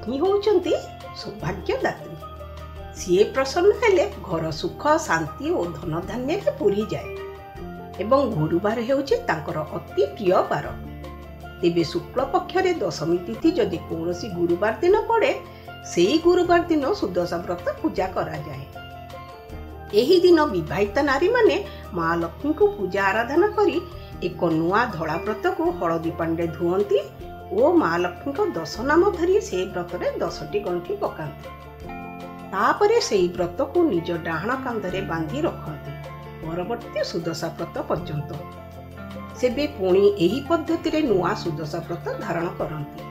Lakshmi होउचंती सौभाग्यदात्री। CA प्रसन्न हेले घर सुख शांति और धन धान्य पूरी जाए। एवं गुरुवार हेउचे तांकर अति प्रिय बार। तेबे शुक्ल पक्षरे दशमी तिथि जदि कौनसी गुरुवार दिन पड़े सेई गुरुवार दिन सुदशा व्रत पूजा करा जाए। एही दिन विवाहिता नारी माने महालक्ष्मी को पूजा आराधना करी एक नुआ धड़ा व्रत को हलदी पानी धुवंती और महालक्ष्मी को दस नाम धरी से व्रत में 10टी गंठी पकांती। से व्रत को निज डाहण कांधरे बांधि रखती परवर्ती सुदशा व्रत पर्यंत। सेबे पुणी एही पद्धति रे नुआ सुदशा व्रत धारण करती।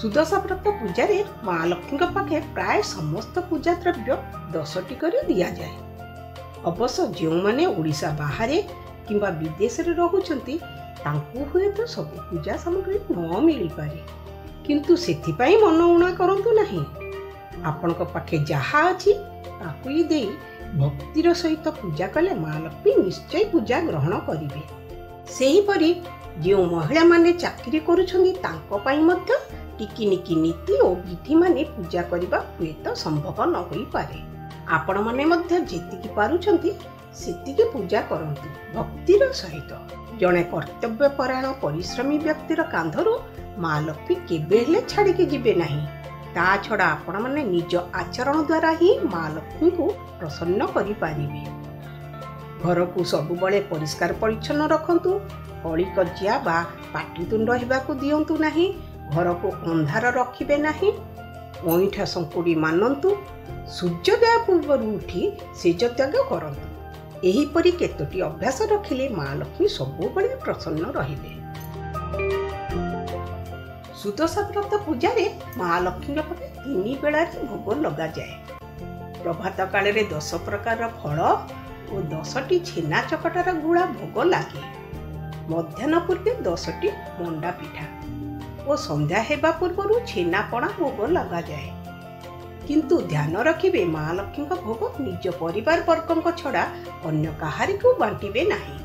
सुदशा व्रत पूजा रे महालक्ष्मी पाखे प्राय समस्त पूजा द्रव्य 10टी करी दिया जाए। अवश्य जो माने ओडिशा बाहरे किंबा विदेश रे रहुचंती तांकु हुए तो सब पूजा सामग्री न मिल पारे, किंतु सेथि पई मन उणा करंतु नाही। आपनक पाखे जहा अछि ताकु ही देई भक्तिर सहित पूजा कले महालक्ष्मी निश्चय पूजा ग्रहण करिवे। सेहीपरि जो महिला माने चाकरी करूछंती तांको पई मध्य टिकिनिकी नीति और विधि माने पूजा करिबा हुए तो संभव न होई पारे। आपण माने मध्य जेतिकी पारुछंती सेतिकी पूजा करंतु भक्तिर सहित। जणे कर्तव्य परायण परिश्रमी व्यक्तिर कांधरो महालक्ष्मी केबे हेले छाड़ी के जिबे नाही। ता छड़ा आपण माने निज आचरण द्वारा ही महालक्ष्मी को प्रसन्न करि पारिबे। घर को सब बळे परिष्कार परिच्छन्न रखंतु, अळी कजिया बा पाटीतुंड हेबाकू दियंतु नाही, घर को अंधार रखिबे नाही, ओइठा संकुडी मानंतु, सूर्योदय पूर्व उठी सेज त्याग करंतु। एहीपरि केतोटी अभ्यास रखिले महालक्ष्मी सब बळे प्रसन्न रहिबे। सुदशा व्रत पूजा रे महालक्ष्मी पाखे 3 बेला भोग लगा जाए। प्रभात काल रे 10 प्रकार फल और 10टी छेना चकटार गुड़ा भोग लगे। मध्याह्न पूर्वे 10टी मंडा पिठा और संध्या हेबा पूर्व छेनापणा भोग लगा जाए। किंतु ध्यान रखिबे महालक्ष्मी का भोग निज परिवार वर्गों छड़ा अन्य काहारी को बांटिबे नहीं।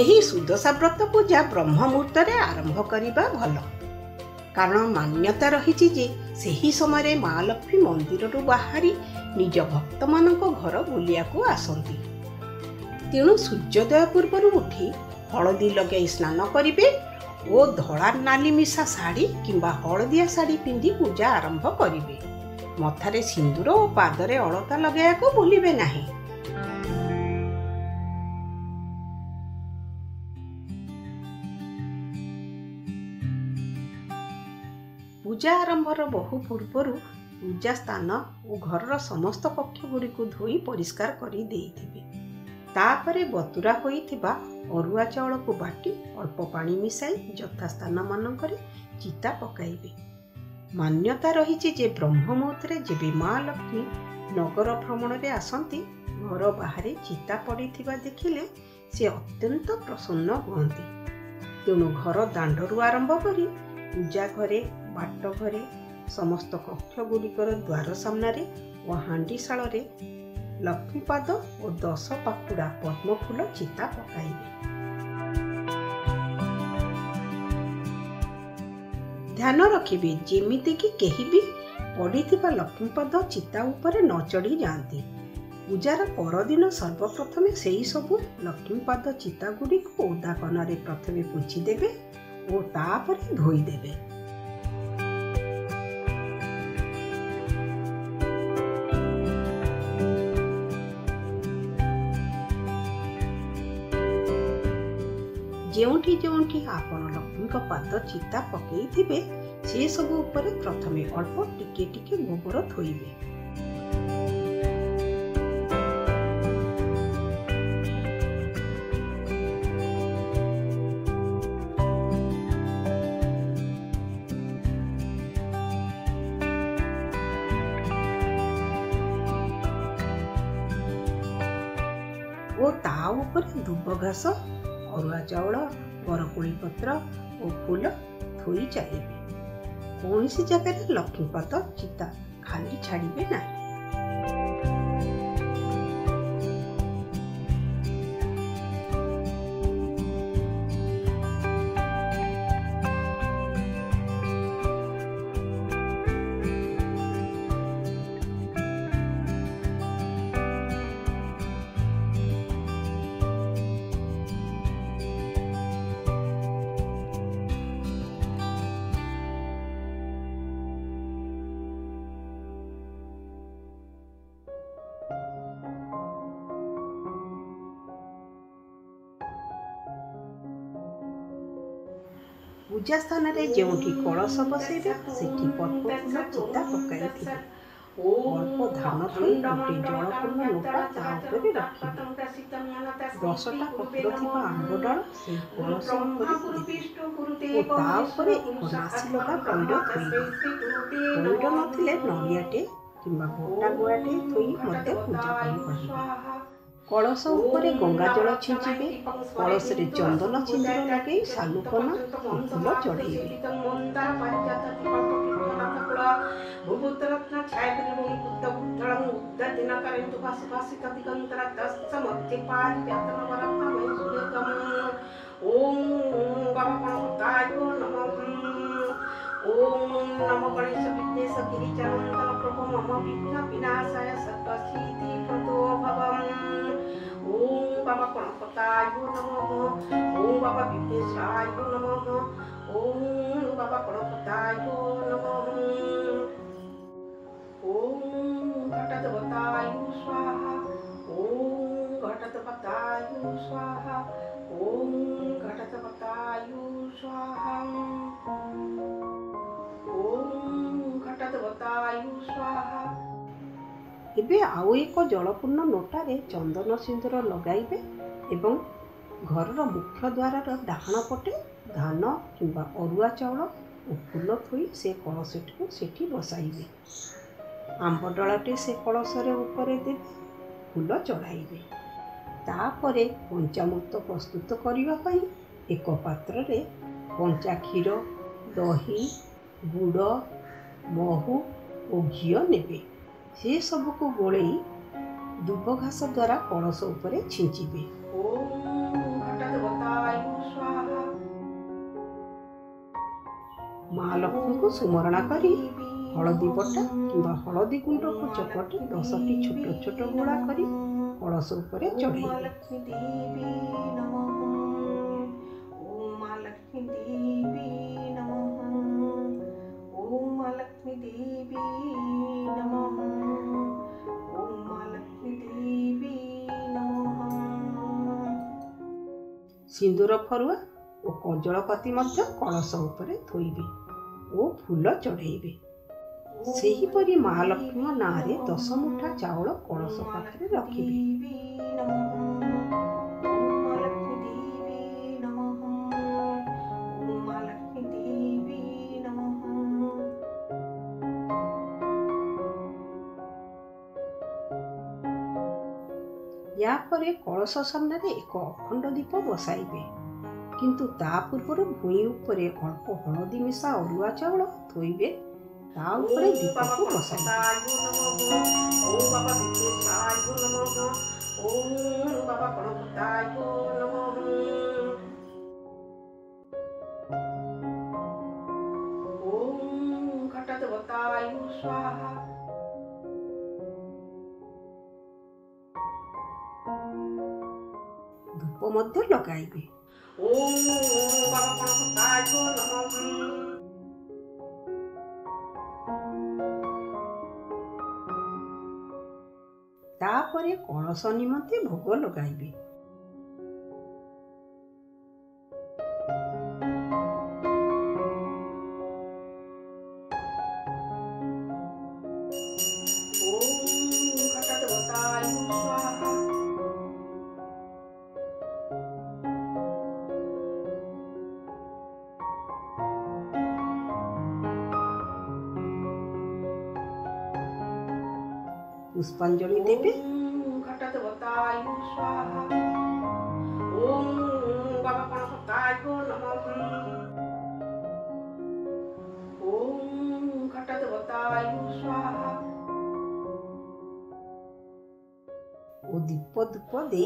एही सुदशा व्रत पूजा ब्रह्म मुहूर्त रे आरंभ करिबा भल, कारण मान्यता रहिछि जे सेही समय महालक्ष्मी मंदिररू बाहरी निज भक्त मानक घर बुलियाकू आसंती। तेणु सूर्योदय पूर्व उठी हलदी लगे स्नान करिवे ओ धड़ा नाली मिसा साड़ी किंबा हलदिया साड़ी पिंधि पूजा आरंभ करिवे। मथारे सिंदूर और पादरे अलता लगायाकू भूलिबे नाही। पूजा आरंभर बहु पूर्वर पूजा स्थान और घर समस्त कक्षगुड़ी धोई परिष्कार करी देइथिबे। तापरे बतुरा होइथिबा अरुआ चाउल को बाटी अल्प पानी मिसाई यथा स्थान मानकरे चिता पकाइबे। मान्यता रहिछि जे ब्रह्म मुहूर्त रे जेबे माँ लक्ष्मी नगर भ्रमण रे आसंती घर बाहरे चिता पड़िथिबा देखिले से अत्यंत प्रसन्न होंती। तेणु घर दाण्डरू आरंभ करी पूजा घरे बाट घरे समस्त कक्ष गुड़िकर द्वार सामने और हाँशाल लक्ष्मीपाद और 10 पाकुड़ा पद्मफूल चिता पकाइबे। ध्यान रखिबे जेमिति कि केही भी पड़ीथिबा लक्ष्मीपाद चिता उपरे न चढ़ी जाती। पूजार परदिन सर्वप्रथमे सेही सबु लक्ष्मीपाद चिता गुड़िकु ओदा कनारे प्रथमे पोछिदेबे और तापरे धोईदेबे। जोठी जोठी आपण लक्ष्मी का पाद चिता पकई थिबे से सब ऊपर प्रथमे अल्प टिके टिके गोबर थोइबे। ओ ता ऊपर दुब घास अरुआ चाउल बरकोली पत्र और फूल थोई चलिए। कौन सी जगह लक्ष्मीपाद चिता खाली छाड़े ना। पूजा स्थान में जोठी कलश बसैबे सेठी पद्मफूल चिता पकाइथिबे अल्प धान थोड़ी गोटे जलपूर्ण लोटा ता उपरे रखिबे 10टा पत्र थिबा आंब डाल से कलश उपरे ता उपरे नासी लगा पौड थोइबे पौड नथिले नड़ियाटे किंबा गोटा गुआटे थोई मते पूजा करिबे। कलश उपर गंगा जल छिंचे कलश में चंदन छिंदर लगे सालुकना फूल चढ़े ओम नमो गणेश विघ्नेश गिरिजानंदन प्रभो मम विघ्न विनाशाय सर्वसिद्धि प्रदो भवम ओम बाबा गणपताय नमः ओम बाबा विघ्नेशाय नमः ओम बाबा गणपताय नमः ओम घटदेवताय स्वाहा ओम घटदेवताय स्वाहा ओम घटदेवताय स्वाहा एक जलपूर्ण नोटारे चंदन सिंदूर लगाइबे एवं घर मुख्य द्वार डाहण पटे धान किंबा अरुआ चाउल और फूल थोड़ी से कलश सेठी बसाइबे आंब डालाटे से कलश उपरे देबे फूल चढ़ाइबे तापरे पंचामृत प्रस्तुत करने एक पात्र रे पंचा क्षीर दही गुड़ महू और घी ने से सब को गोले दुब घास द्वारा कलश उपर छिंचे महालक्ष्मी को सुमरणा कर हलदी बटा किंवा हलदी गुंड को चपटी 10टी छोट छोट गोला कर कलश उपर चढ़े सिंदूर फरुआ और कंजलपति कलश उपर थोइबे और फूल चढ़ेबे सेहीपरि महालक्ष्मी नारे 10 मुठा चाउल कलश पाखे रखिबे। यापर कलश सामने एक अखंड दीप बसाइबे किंतु ता पूर्व भूई उपरे अल्प हलदी मिशा अरुआ चावल थोइबे ता उपरे दीप को बसाइबे। लगाइबे तापरे कलश निमंते भोग लगाइबे पुष्पांजलि देबे ओ दीप धूप दे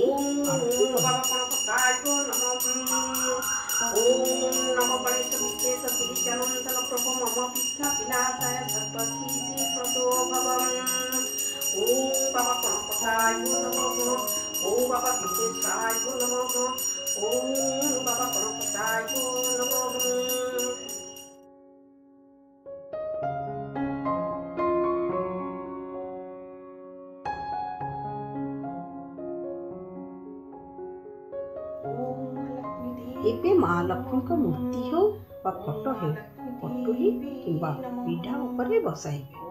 महालक्ष्मी मूर्ति हो पटुली किंवा पीढ़ा उपरे बसाइबे।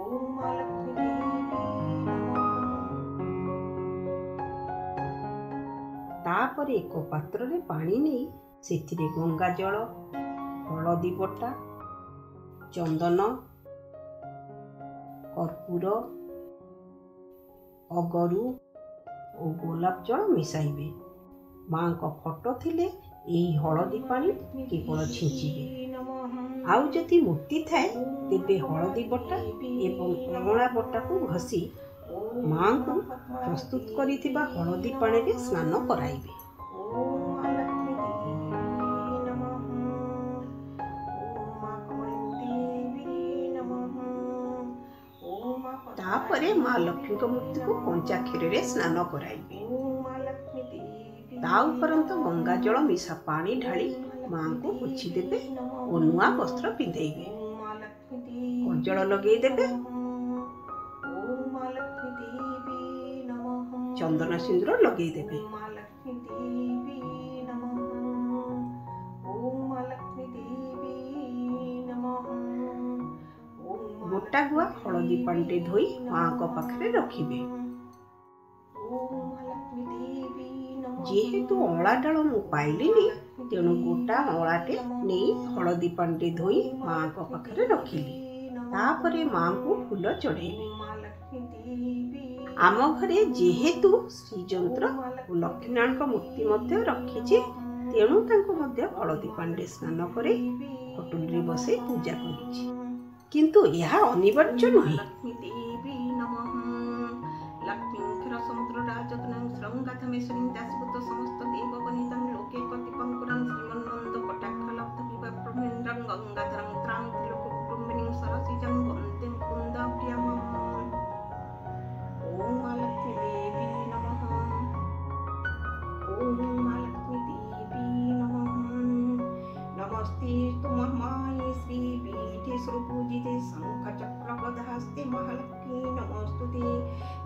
तापर एक पात्र रे पानी नहीं सेथिरे गंगा जल हलदी बटा चंदन कर्पूर अगरु और गोलाप जल मिसाइबे। माँ का फटो थिले यही हलदी पानी केवल छिंचिबे। आउ जदि मूर्ति थाए तेबे हलदी बटा एवं अवड़ा बटा को घसी माँ को प्रस्तुत करिथिबा हलदी पानी रे स्नान कराइबे। तापरे माँ लक्ष्मी को मूर्ति को पंचाक्षर रे स्नान कराइबे। ता उपरंत गंगा जल मिसा पानी ढाली माँ को पोछि देबे और नुआ वस्त्र पिंधेबे। कंजल लगे देबे, चंदन सिंदूर लगे देबे। गोटा गुआ हलदी पानी धोई माँ को पाखरे रखिबे। जेहेतु अला डाल मु पाइलिनी तेणु गोटा अलाटे नहीं हलदी पानी धोई माँ को पाखे रखिली। तापरे माँ को फूल चढ़ेली। आम घरे जेहेतु श्रीजंत्र लक्ष्मीनारायण मूर्ति मध्य रखीजे तेणु तांको मध्य हलदी पानी स्नान करे पटुली बसे पूजा करिछि, किंतु यह अनिवार्य नहे।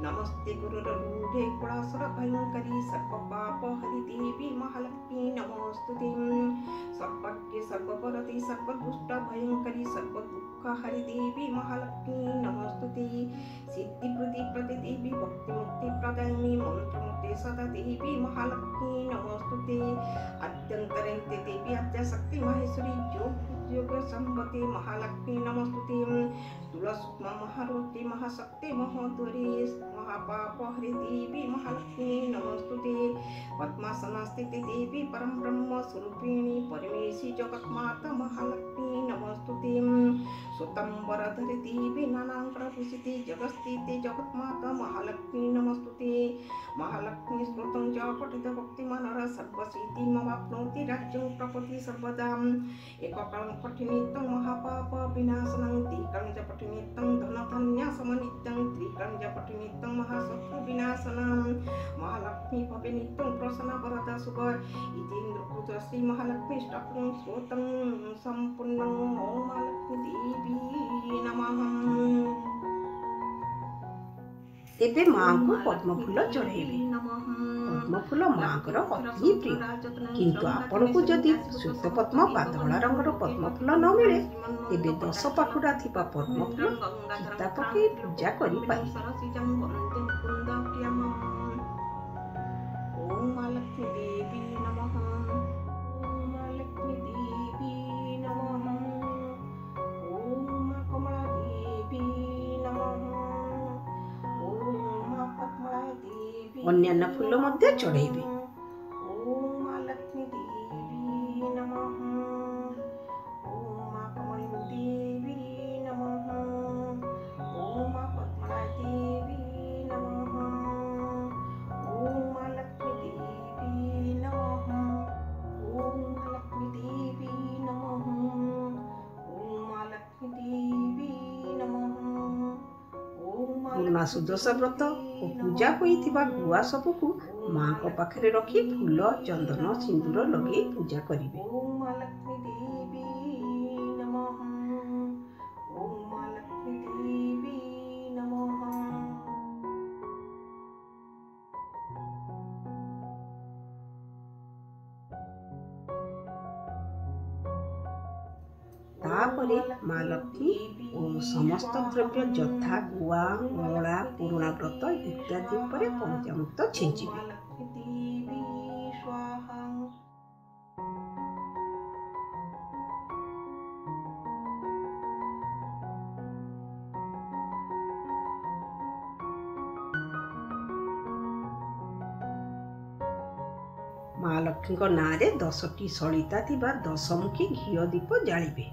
नमस्ते गुरु रूढ़े कुलासुर भयंकरी सर्व पाप हरि देवी महालक्ष्मी नमोस्तुते। सर्वज्ञ सर्वपरति सर्वदुष्ट भयंकरी सर्व दुख हरि देवी महालक्ष्मी नमोस्तुते। सिद्धि प्रति प्रति देवी भक्ति मुक्ति प्रदायिनी मंत्र मुक्ति सदा देवी महालक्ष्मी नमोस्तुते। अत्यंतरंते देवी आद्या शक्ति महेश्वरी योग संपत्ति महालक्ष्मी नमोस्तुते। तुलसूक्ष्म महारुति महाशक्ति महोदरी महापाप हरि देवी महालक्ष्मी नमोस्तुते। पद्मासन स्थिति देवी परम ब्रह्म स्वरूपिणी परमेशी जगतमाता महालक्ष्मी नमोस्तुते। स्वतंबर धरि देवी नानांगरभूषिते जगस्थिति जगतमाता महालक्ष्मी नमोस्तुते। महालक्ष्मी स्तोत्रं च पठित भक्तिमानः सर्वसिद्धिमवाप्नोति राज्यं प्रपति सर्वदा। एकं पठिनितं महापाप विनाशनं त्रिकं च पठिनितं धनधान्य समनित्यं त्रिकं च पठिनितं महाशत्रु विनाशनं। महालक्ष्मी भवे नित्यं प्रसन्न वरदा सुभग इति इन्द्रपुत्र श्री महालक्ष्मी स्तोत्रं स्तोत्रं सम्पूर्णं। ॐ महालक्ष्मी देवी नमः। तेबे माँ को पद्मफूल चढ़ेबे। पद्मफूल माँ को अति प्रिय, किंतु आपण को जदि श्वेत पद्म बा धला रंगर पद्मफूल न मिले तेबे दस पाखुड़ा थिबा पद्मफूल चिता पके पूजा करि पाए। अन्यान्य फूल मध्य चढ़ेबे। सुदशा व्रत और पूजा होता गुआ सबको माँ को पाखे रखी फूल चंदन सिंदूर लगे पूजा करेंगे। पर माँ लक्ष्मी और समस्त द्रव्य जथा गुआ मुला पुराणा व्रत इत्यादि पर पंचामृत छिंचिबे। महालक्ष्मी को नारे 10टी सलिता थिबा 10 मुखी घी दीप जालिबे।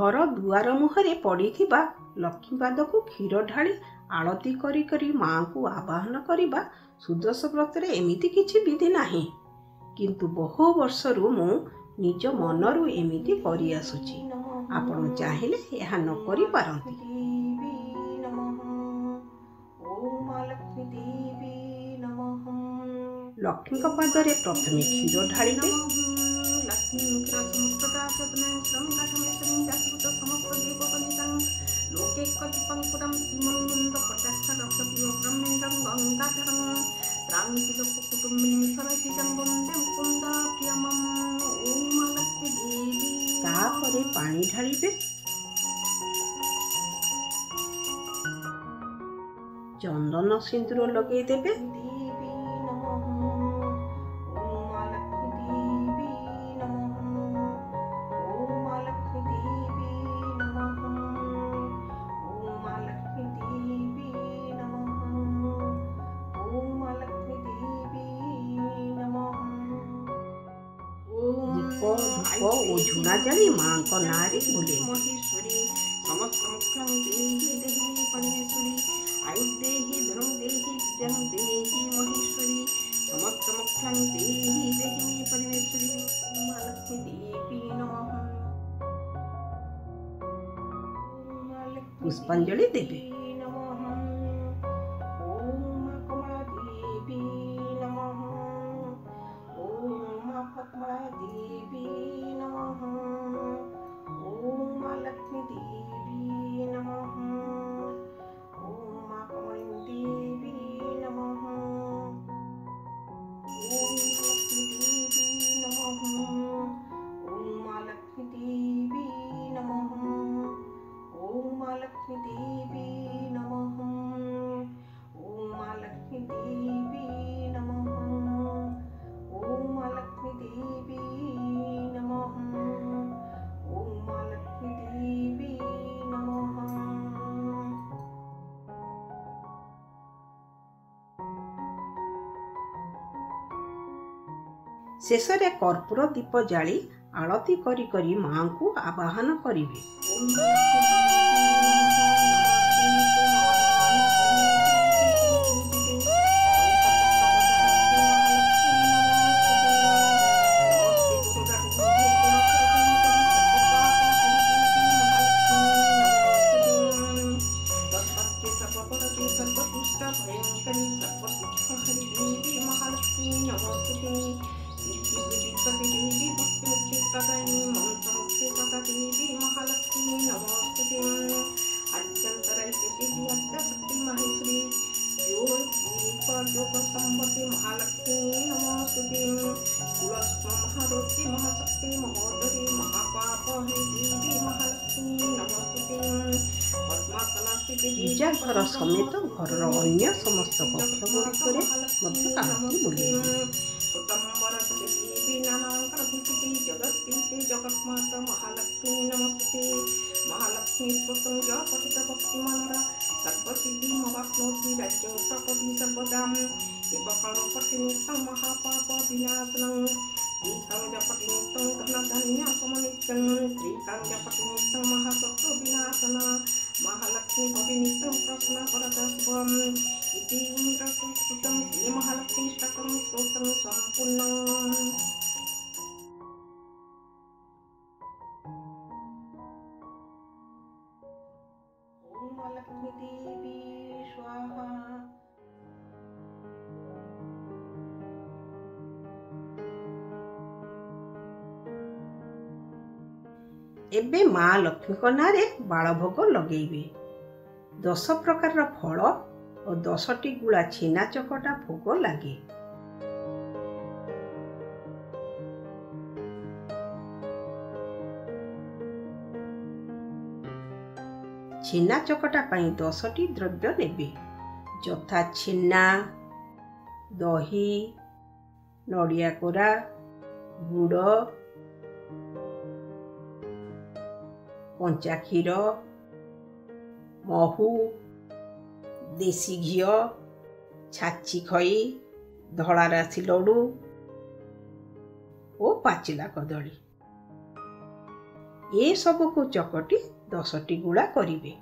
घर दुआर मुहरे पड़ीथिबा लक्ष्मी पाद को क्षीर ढाली आलती करी करी माँ को आवाहन करवा सुदश व्रत रे एमिति किछि विधि नाही, किंतु बहु वर्ष रु मु निज मन रु एमिति करी आसुछि। आपण चाहिले एहा न करी पारंती। लक्ष्मी पाद रे प्रथमे क्षीर ढालिबे। तापरे पानी ढालिबे। चंदन सिंदूर लगे देबे। ओ झुना जानी माँ को नारी बोले महेश्वरी समस्त मुख्यं देहि देहि परमेश्वरी आयु देहि धर्म देहि जन्म देहि महेश्वरी समस्त मुख्यं देहि देहि परमेश्वरी मालक्ष्मी देवी नमः। पुष्पांजलि देवी शेषरे कर्पूर दीप जाली आलती करी करी माँ को आवाहन करिवे। निजा घर समेत घर अन्य समस्त कक्ष गुड़िक आरती बोले। सर्वसिद्धि सर्वदा महापाप विनाशनम् kang dapat ngutang karena tanya sama niteng tri kang dapat ngutang maha sokto binasana mahalakshmi pabinitram prasna paradasvam iti umrakum sutam ini mahalakshmi stakam srotam sampunang. Om Mahalakshmi Devi Swaha. एबे माँ लक्ष्मी को ना रे बाड़ा भोग लगेबे 10 प्रकार फल और 10 गुला छेना चकटा भोग लगे। छेना चकटा पाई 10 द्रव्य नेबे यथा छेना दही नड़िया कोरा गुड़ पंचा क्षीर महू देशी घी छाची खई धड़ा राशि लड़ू और पाचिला कदली ए सब को चकटी 10 गुला करिवे।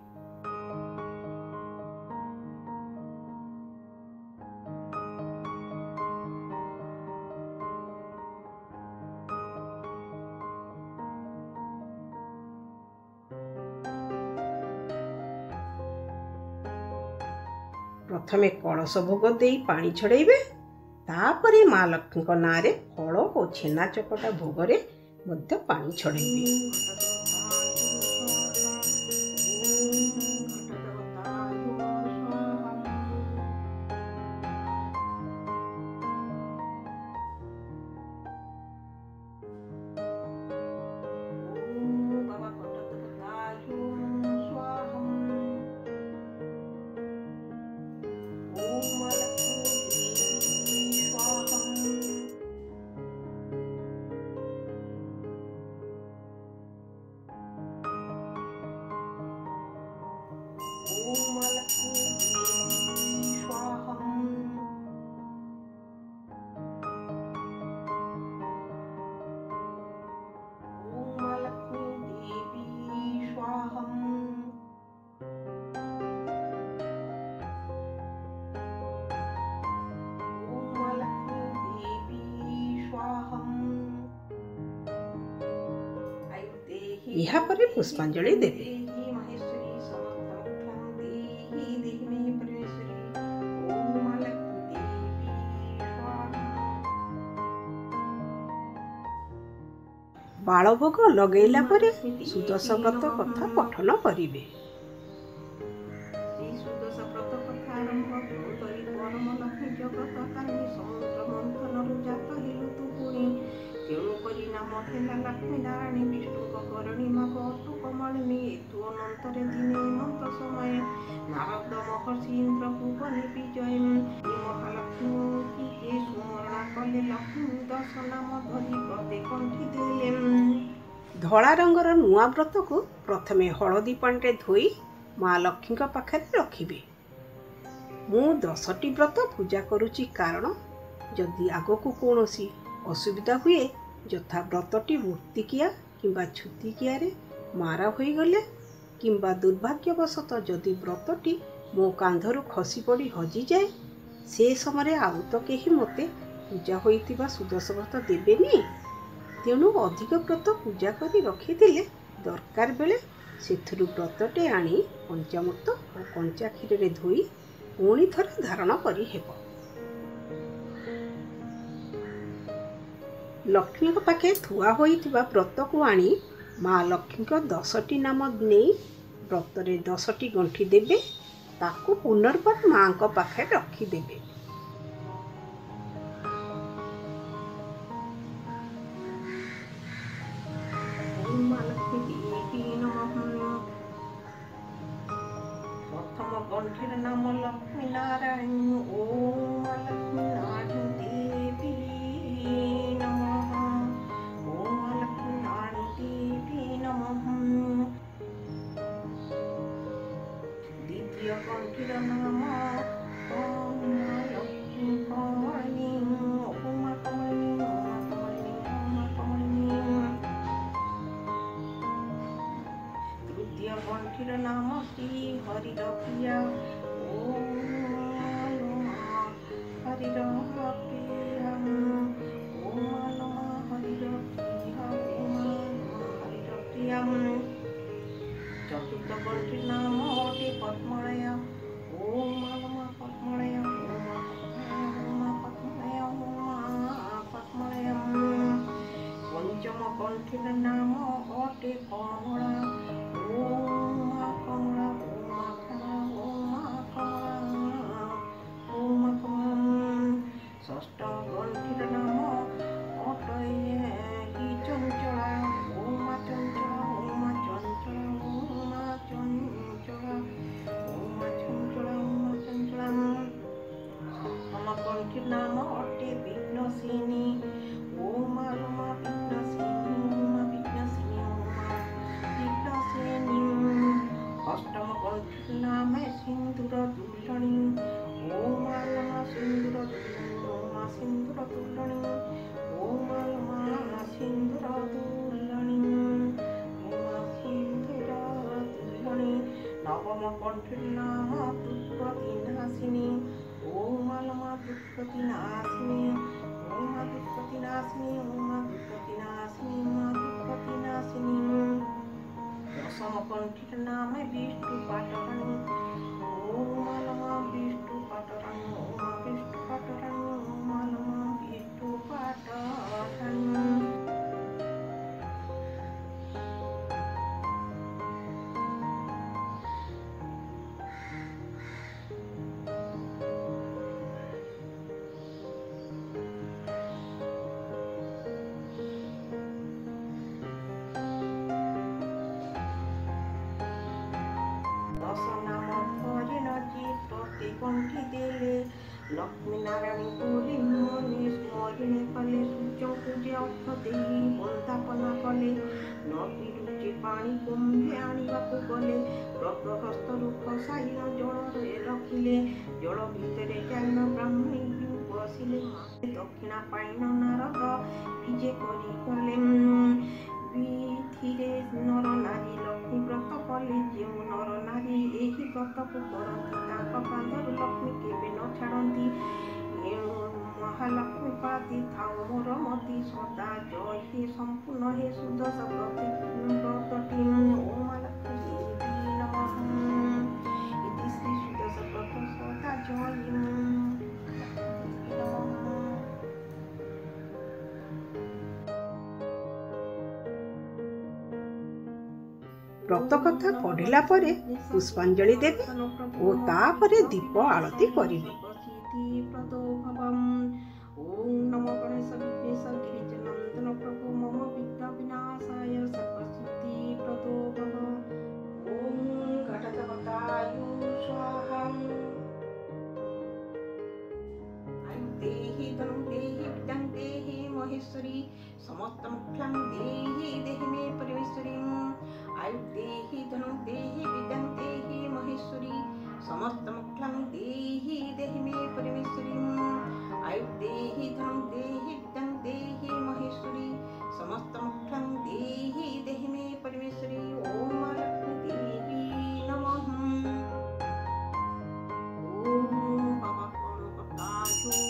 प्रथमे कलश भोग दे पानी छड़ेबे तापरे माँ लक्ष्मी को ना रे फल और छेना चकटा भोग रे मध्य पानी छड़ेबे। यहाँ पर पुष्पांजलि देवे। बाल भोग लगेला परे सुदशा व्रत कथा पठन करिवे। धड़ा रंगर नुआ व्रत को प्रथमे हलदी पानी धोई माँ लक्ष्मी पाखे रखिबे। मु 10 व्रत पूजा करुची कारण जदि आगको कौनसी असुविधा हुए यथा व्रतटी मूर्तिकिया किंबा छुतिकिया मारा होई गले किंबा दुर्भाग्यवशत जदि व्रतटी मो कांधरू खसी पड़ी हजि जाए से समय आउ तो कहीं मते पूजा होइतिबा सुदश व्रत देबेनी, तेणु अधिक व्रत पूजा करी रखिदेले दरकार बेले सेथुरु व्रतटे आनी पंचामृत और कंचा क्षीर रे धोई पुणी थरे धारण करी हेबो। लक्ष्मी पाखे थुआ होइतिबा व्रत को आनी माँ लक्ष्मी 10 नाम नहीं व्रत रे 10 गंठी देवे ताकू पुनर्बार माँ को पाखे रखिदेवे। प्रथम गंठी नाम लक्ष्मी नारायण ओम लक्ष्मी नारायण देवी नमः श्री हरि प्रिया ओम नमः हरि प्रिया ओम नमः हरि प्रिया ओम नमः हरि प्रिया चतुर्थ वर्ती नाम ओटे पद्मया ओम नमः पद्मया ओम पद्मया ओम पद्मया पंचम वर्ती नाम ओटे कमला लक्ष्मी नारायण पूरी मोनी स्मरणे कले सूर्य पूजे अर्थ देवी बंधापना कले नदी रुचि पाणी कुंभे आनिबाकु गले रत्नहस्त रूप साई जलरे रखिले जल भितरे ज्ञान ब्राह्मणी बसिले दक्षिणा पाइन नारद विजे करी गले विधिरे नर नारी लक्ष्मी व्रत कले जे नर नारी एही व्रत को करती कांधर लक्ष्मी के न छाड़ती महालक्ष्मी पादी थाओ मोर मती सदा जय हे संपूर्ण हे सुदशा व्रतटी ओम महालक्ष्मी नमः इति श्री सुदशा व्रत सदा जय नमः व्रत कथा पढ़ला परे पुष्पांजलि देवी ओ तापरे दीप आरती करिले ओम नमो गणेश विघ्नेश्वर गिरिजनंदन प्रभु मम विघ्न विनाशाय सर्वसिद्धि प्रदो ओम घटदेवताय स्वाहा आयु देहि धनं देहि विद्यां देहि महेश्वरी समस्तं फलं देहि देहि मे परमेश्वरी आयु देहि धनु देहि विद्यां देहि महेश्वरी समस्त मुक्तं देहि मे परमेश्वरी आयु देहि धनु देहि विद्यां देहि महेश्वरी समस्त मुक्तं देहि मे परमेश्वरी ओम महालक्ष्मी देवी नमः ओम बाबा करुणाताय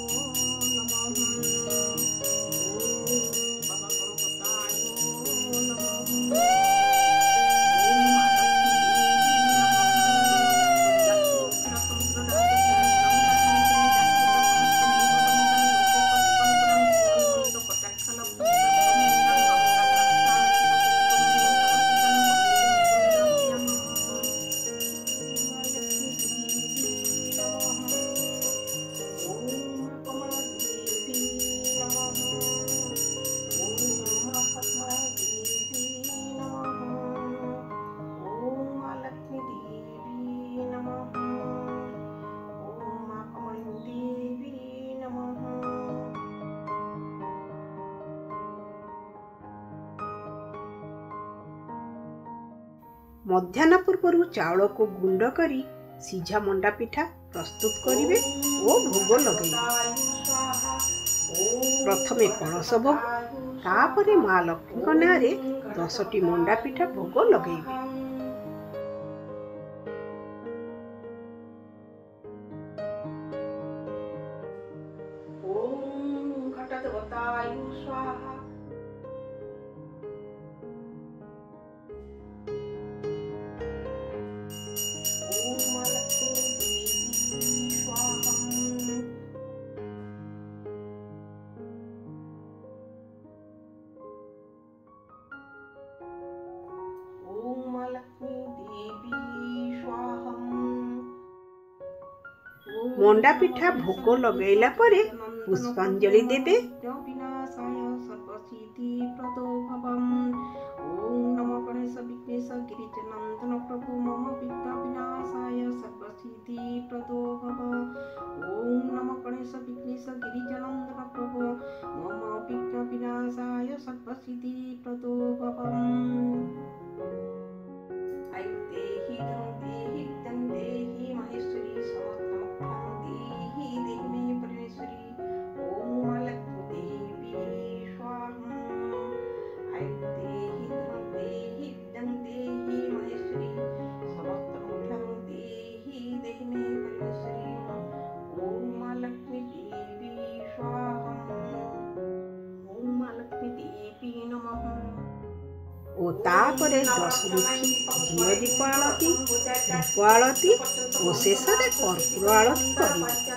मध्याह्न पूर्व चाउल को गुंड करी सीझा मंडा पिठा प्रस्तुत करिवे और भोग लगेबे। प्रथमे कलश भोग तापरे माँ लक्ष्मी नारे 10टी मंडा पिठा भोग लगेबे। मंडा पिठा भोग लगेला परे पुष्पांजलि देबे। तापरे दशमुखी घी दीप आलती और शेष कर्पूर आलती कर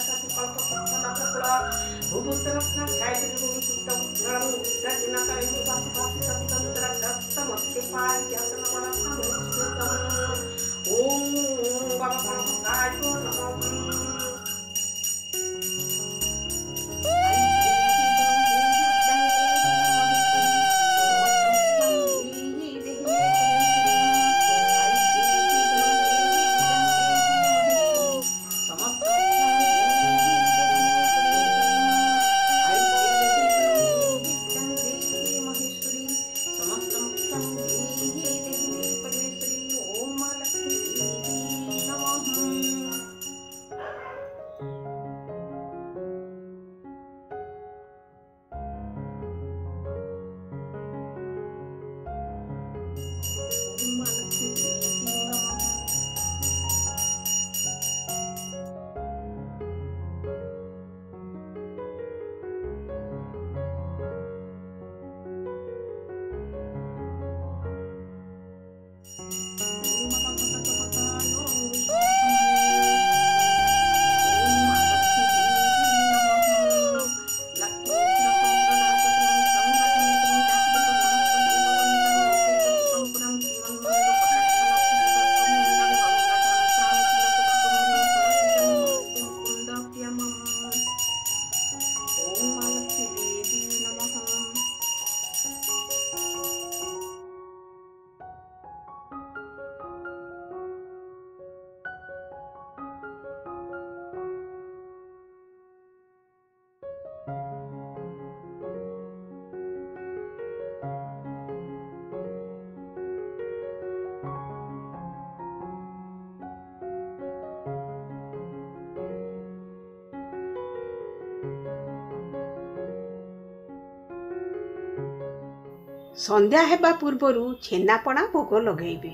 संध्या हेबा पूर्वरु छेनापणा भोग लगेबे।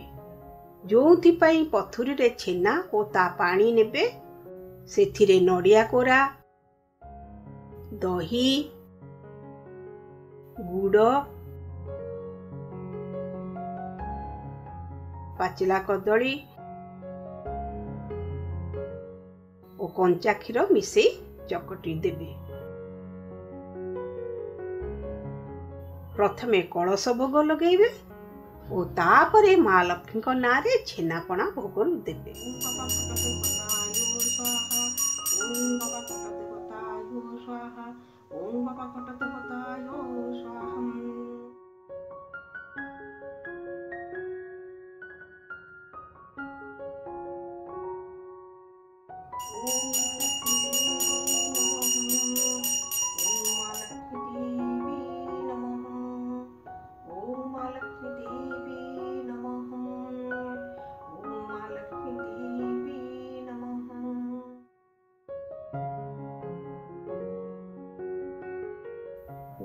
जो पथुरी रे छेना और ता पानी नेबे, सेथिरे नड़िया कोरा, दही, गुड़, पाचला कदली और कंचा क्षीर मिसे चकटी देबे। प्रथमे कलश भोग लगेबे और तापरे माँ लक्ष्मी को नारे छेनापणा भोग देबे।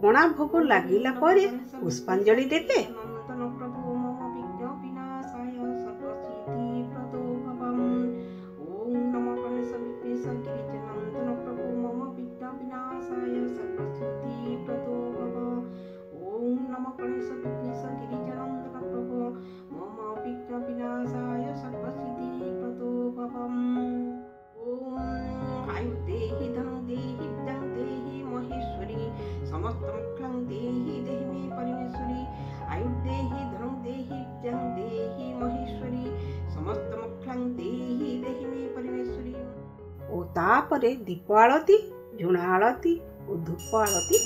पणा भोग लगिला परे पुष्पांजलि देते। तापरे दीप आलती झुणा आलती और धूप आलती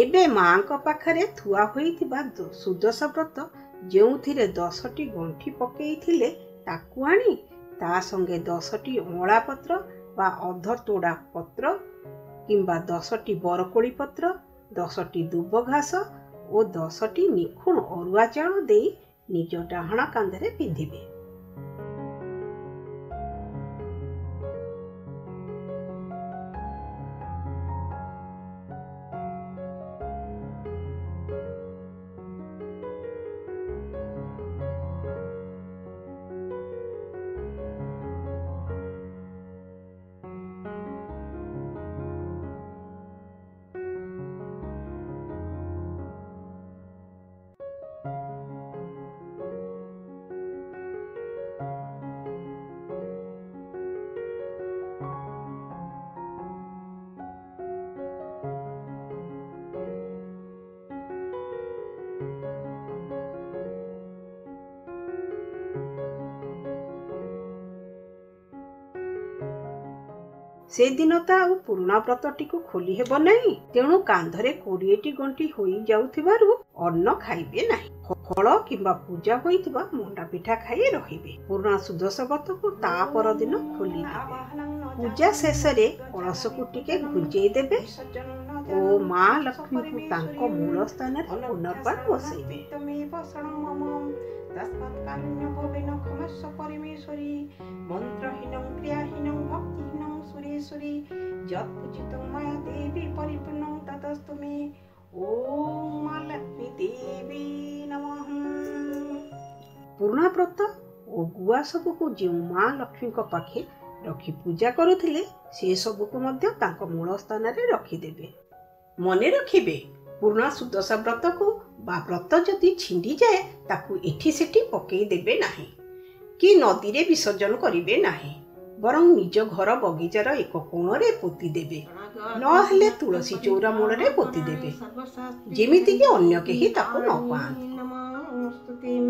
एबे माँ को पाखरे थुआ होई सुदशा व्रत जो दसटी गंठी पकईले ताकू आनी ता संगे दसटी अँला पत्र बा अधतोड़ा पत्र किंबा दसटी बरकोली पत्र दसटी दुब घास और दसटी निखुण अरुआ चाउल दे निज डाहण कांधे पिंधिबे। से दिन तो आ पुराणा व्रतटी को खोली हेब नहीं तेणु कांधरे 20टी गंठी हो जाउथिबारु अन्न खाइबे नाही फल किंबा पूजा होइतबा मुंडा पिठा खाई रहिबे। पुराणा सुदशा व्रत को ता पर दिन खोली पूजा शेष रे कलश को टिके घुंजई देबे ओ मां लक्ष्मी को तांको मूल स्थान रे पुनर्बार बसइबे। तस्मात् कारुण्यं भवेन क्षमस्व परमेश्वरी मंत्रहीनं क्रियाहीनं भक्तिहीनं सुरेश्वरी यत्पूजितं मया देवी परिपूर्णं ततस्तु मे ओम लक्ष्मी देवी नमः। पूर्णा व्रत ओ गुआ सबको जो माँ लक्ष्मी पाखे रखी पूजा करुथिले से सबको मध्य तांको मूल स्थान रे रखिदेबे। मने रखिबे पूर्णा सुदशा व्रत को बा व्रत जदि छिंडी जाए ताकू एठी सेठी पकई देबे नाही कि नदी रे विसर्जन करिबे नाही बरं निज घर बगीचार एक कोण रे पोती देबे न हले तुलसी चौरा मूल रे पोती देबे जेमिति कि अन्य केही ताकू न पाए।